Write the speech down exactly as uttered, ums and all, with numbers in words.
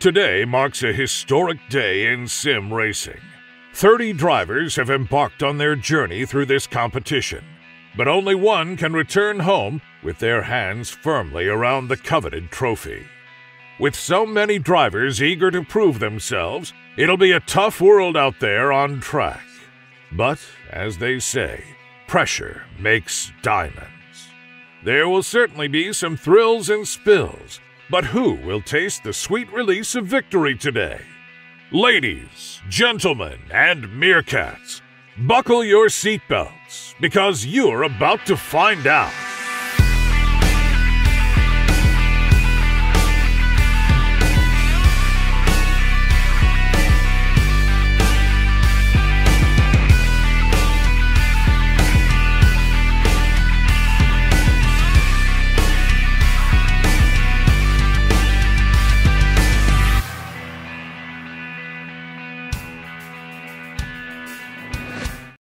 Today marks a historic day in sim racing. thirty drivers have embarked on their journey through this competition, but only one can return home with their hands firmly around the coveted trophy. With so many drivers eager to prove themselves, it'll be a tough world out there on track. But, as they say, pressure makes diamonds. There will certainly be some thrills and spills, but who will taste the sweet release of victory today? Ladies, gentlemen, and meerkats, buckle your seatbelts, because you're about to find out.